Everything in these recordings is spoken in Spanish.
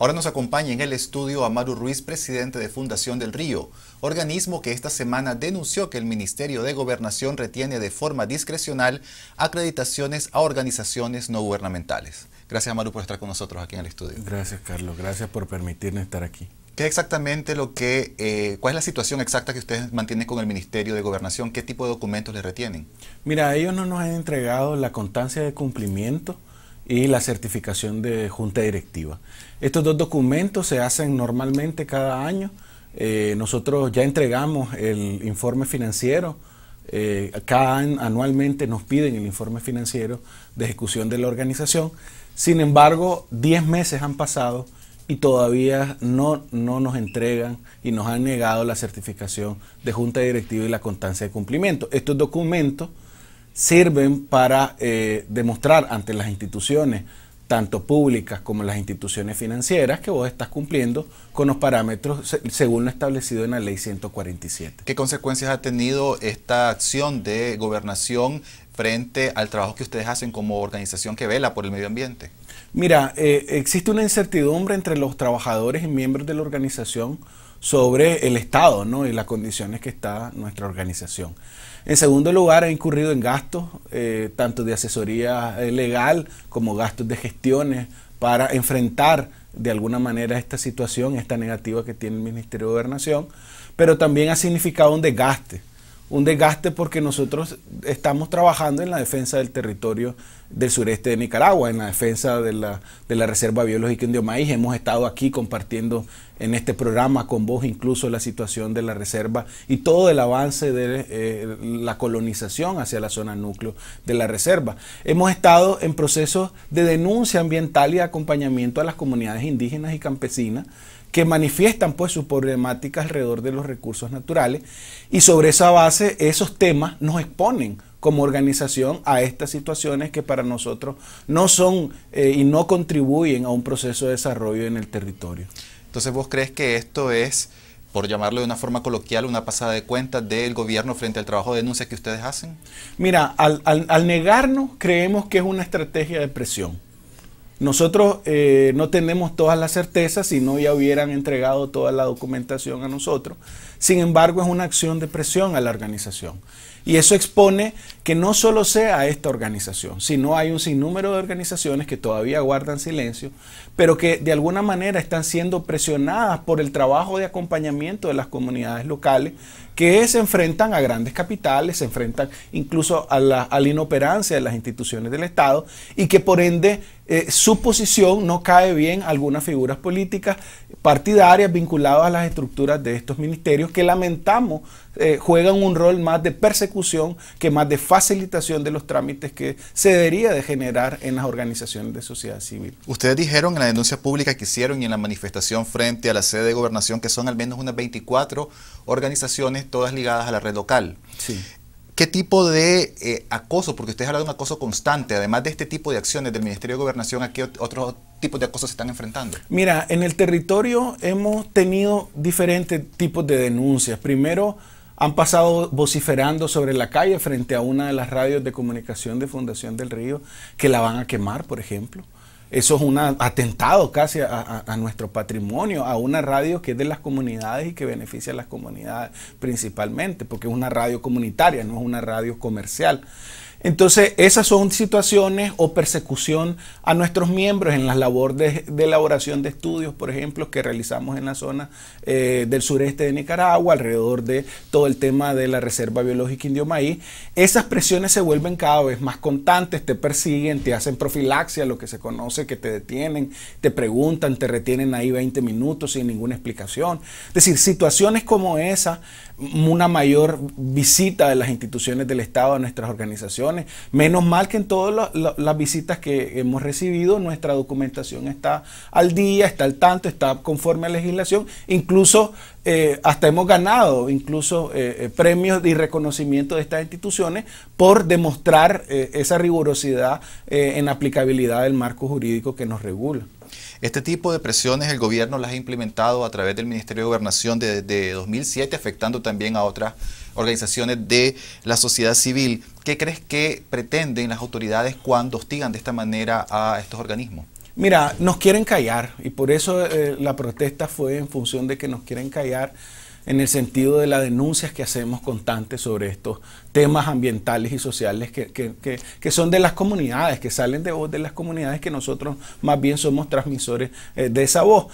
Ahora nos acompaña en el estudio Amaru Ruiz, presidente de Fundación del Río, organismo que esta semana denunció que el Ministerio de Gobernación retiene de forma discrecional acreditaciones a organizaciones no gubernamentales. Gracias, Amaru, por estar con nosotros aquí en el estudio. Gracias, Carlos. Gracias por permitirme estar aquí. ¿Qué exactamente cuál es la situación exacta que ustedes mantienen con el Ministerio de Gobernación? ¿Qué tipo de documentos les retienen? Mira, ellos no nos han entregado la constancia de cumplimiento y la certificación de junta directiva. Estos dos documentos se hacen normalmente cada año. Nosotros ya entregamos el informe financiero. Anualmente nos piden el informe financiero de ejecución de la organización. Sin embargo, 10 meses han pasado y todavía no nos entregan y nos han negado la certificación de junta directiva y la constancia de cumplimiento. Estos documentos sirven para demostrar ante las instituciones, tanto públicas como las instituciones financieras, que vos estás cumpliendo con los parámetros según lo establecido en la ley 147. ¿Qué consecuencias ha tenido esta acción de gobernación frente al trabajo que ustedes hacen como organización que vela por el medio ambiente? Mira, existe una incertidumbre entre los trabajadores y miembros de la organización sobre el estado, ¿no?, y las condiciones que está nuestra organización. En segundo lugar, ha incurrido en gastos, tanto de asesoría legal como gastos de gestiones para enfrentar de alguna manera esta situación, esta negativa que tiene el Ministerio de Gobernación, pero también ha significado un desgaste porque nosotros estamos trabajando en la defensa del territorio del sureste de Nicaragua, en la defensa de la Reserva Biológica Indio Maíz. Hemos estado aquí compartiendo en este programa con vos incluso la situación de la reserva y todo el avance de la colonización hacia la zona núcleo de la reserva. Hemos estado en procesos de denuncia ambiental y de acompañamiento a las comunidades indígenas y campesinas que manifiestan pues sus problemáticas alrededor de los recursos naturales, y sobre esa base esos temas nos exponen como organización a estas situaciones que para nosotros no son y no contribuyen a un proceso de desarrollo en el territorio. Entonces, ¿vos crees que esto es, por llamarlo de una forma coloquial, una pasada de cuentas del gobierno frente al trabajo de denuncia que ustedes hacen? Mira, al negarnos creemos que es una estrategia de presión. Nosotros no tenemos todas las certezas, si no ya hubieran entregado toda la documentación a nosotros. Sin embargo, es una acción de presión a la organización. Y eso expone que no solo sea esta organización, sino hay un sinnúmero de organizaciones que todavía guardan silencio, pero que de alguna manera están siendo presionadas por el trabajo de acompañamiento de las comunidades locales, que se enfrentan a grandes capitales, se enfrentan incluso a la inoperancia de las instituciones del Estado, y que por ende su posición no cae bien a algunas figuras políticas partidarias vinculadas a las estructuras de estos ministerios que lamentamos juegan un rol más de persecución que más de facilitación de los trámites que se debería de generar en las organizaciones de sociedad civil. Ustedes dijeron en la denuncia pública que hicieron y en la manifestación frente a la sede de gobernación que son al menos unas 24 organizaciones todas ligadas a la red local. Sí. ¿Qué tipo de acoso? Porque ustedes hablan de un acoso constante. Además de este tipo de acciones del Ministerio de Gobernación, ¿a qué otros tipos de acosos se están enfrentando? Mira, en el territorio hemos tenido diferentes tipos de denuncias. Primero, han pasado vociferando sobre la calle frente a una de las radios de comunicación de Fundación del Río que la van a quemar, por ejemplo. Eso es un atentado casi a nuestro patrimonio, a una radio que es de las comunidades y que beneficia a las comunidades principalmente, porque es una radio comunitaria, no es una radio comercial. Entonces, esas son situaciones o persecución a nuestros miembros en las labores de elaboración de estudios, por ejemplo, que realizamos en la zona del sureste de Nicaragua, alrededor de todo el tema de la Reserva Biológica Indio Maíz. Esas presiones se vuelven cada vez más constantes, te persiguen, te hacen profilaxia, lo que se conoce, que te detienen, te preguntan, te retienen ahí 20 minutos sin ninguna explicación. Es decir, situaciones como esa, una mayor visita de las instituciones del Estado a nuestras organizaciones. Menos mal que en todas las visitas que hemos recibido nuestra documentación está al día, está al tanto, está conforme a legislación, incluso hasta hemos ganado incluso premios y reconocimiento de estas instituciones por demostrar esa rigurosidad en aplicabilidad del marco jurídico que nos regula. Este tipo de presiones el gobierno las ha implementado a través del Ministerio de Gobernación desde 2007, afectando también a otras organizaciones de la sociedad civil. ¿Qué crees que pretenden las autoridades cuando hostigan de esta manera a estos organismos? Mira, nos quieren callar y por eso la protesta fue en función de que nos quieren callar en el sentido de las denuncias que hacemos constantes sobre estos temas ambientales y sociales que son de las comunidades, que salen de voz de las comunidades, que nosotros más bien somos transmisores de esa voz.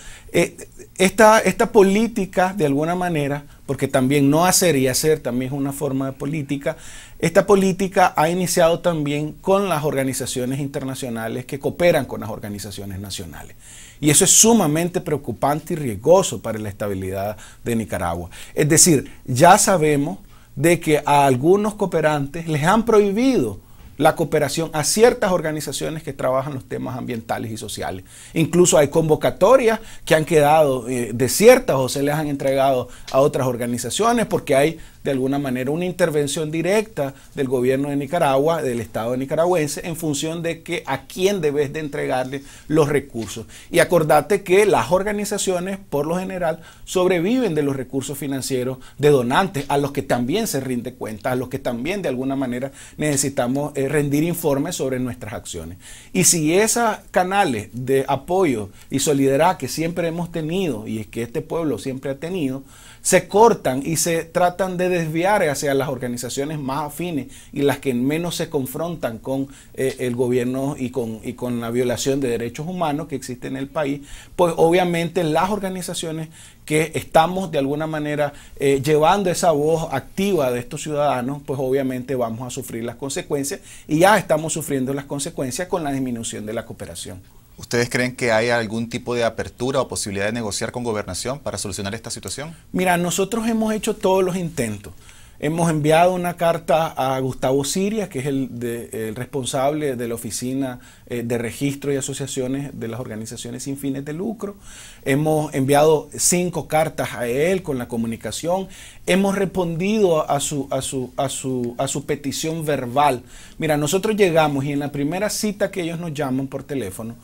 Esta política, de alguna manera, porque también no hacer y hacer también es una forma de política, esta política ha iniciado también con las organizaciones internacionales que cooperan con las organizaciones nacionales. Y eso es sumamente preocupante y riesgoso para la estabilidad de Nicaragua. Es decir, ya sabemos de que a algunos cooperantes les han prohibido la cooperación a ciertas organizaciones que trabajan los temas ambientales y sociales. Incluso hay convocatorias que han quedado desiertas o se les han entregado a otras organizaciones porque hay de alguna manera una intervención directa del gobierno de Nicaragua, del Estado nicaragüense, en función de que a quién debes de entregarle los recursos. Y acordate que las organizaciones, por lo general, sobreviven de los recursos financieros de donantes, a los que también se rinde cuenta, a los que también de alguna manera necesitamos rendir informes sobre nuestras acciones. Y si esos canales de apoyo y solidaridad que siempre hemos tenido, y es que este pueblo siempre ha tenido, se cortan y se tratan de desviar hacia las organizaciones más afines y las que menos se confrontan con el gobierno y con la violación de derechos humanos que existe en el país, pues obviamente las organizaciones que estamos de alguna manera llevando esa voz activa de estos ciudadanos, pues obviamente vamos a sufrir las consecuencias y ya estamos sufriendo las consecuencias con la disminución de la cooperación. ¿Ustedes creen que hay algún tipo de apertura o posibilidad de negociar con Gobernación para solucionar esta situación? Mira, nosotros hemos hecho todos los intentos. Hemos enviado una carta a Gustavo Siria, que es el responsable de la Oficina de Registro y Asociaciones de las Organizaciones Sin Fines de Lucro. Hemos enviado 5 cartas a él con la comunicación. Hemos respondido a su petición verbal. Mira, nosotros llegamos y en la primera cita que ellos nos llaman por teléfono,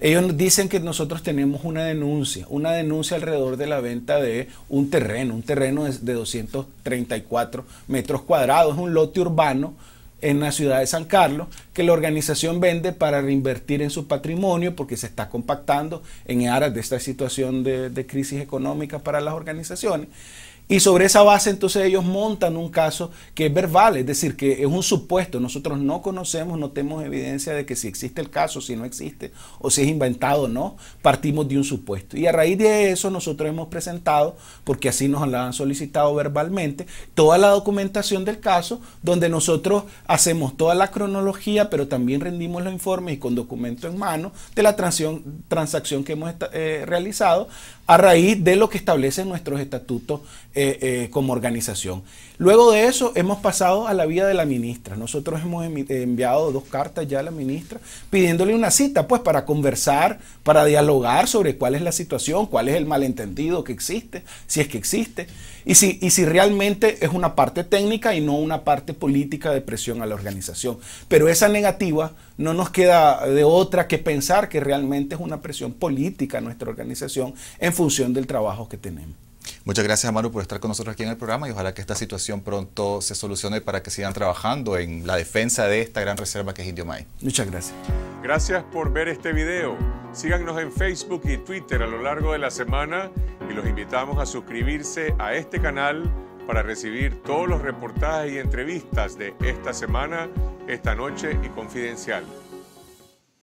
ellos dicen que nosotros tenemos una denuncia alrededor de la venta de un terreno de 234 metros cuadrados, un lote urbano en la ciudad de San Carlos, que la organización vende para reinvertir en su patrimonio porque se está compactando en aras de esta situación de crisis económica para las organizaciones. Y sobre esa base entonces ellos montan un caso que es verbal, es decir, que es un supuesto. Nosotros no conocemos, no tenemos evidencia de que si existe el caso, si no existe, o si es inventado o no, partimos de un supuesto. Y a raíz de eso nosotros hemos presentado, porque así nos la han solicitado verbalmente, toda la documentación del caso, donde nosotros hacemos toda la cronología, pero también rendimos los informes y con documento en mano de la transacción que hemos realizado a raíz de lo que establecen nuestros estatutos como organización. Luego de eso hemos pasado a la vía de la ministra. Nosotros hemos enviado 2 cartas ya a la ministra pidiéndole una cita pues para conversar, para dialogar sobre cuál es la situación, cuál es el malentendido que existe, si es que existe, y si realmente es una parte técnica y no una parte política de presión a la organización. Pero esa negativa no nos queda de otra que pensar que realmente es una presión política a nuestra organización en función del trabajo que tenemos. Muchas gracias, Amaru, por estar con nosotros aquí en el programa y ojalá que esta situación pronto se solucione para que sigan trabajando en la defensa de esta gran reserva que es Indio Maíz. Muchas gracias. Gracias por ver este video. Síganos en Facebook y Twitter a lo largo de la semana y los invitamos a suscribirse a este canal para recibir todos los reportajes y entrevistas de esta semana, esta noche y Confidencial.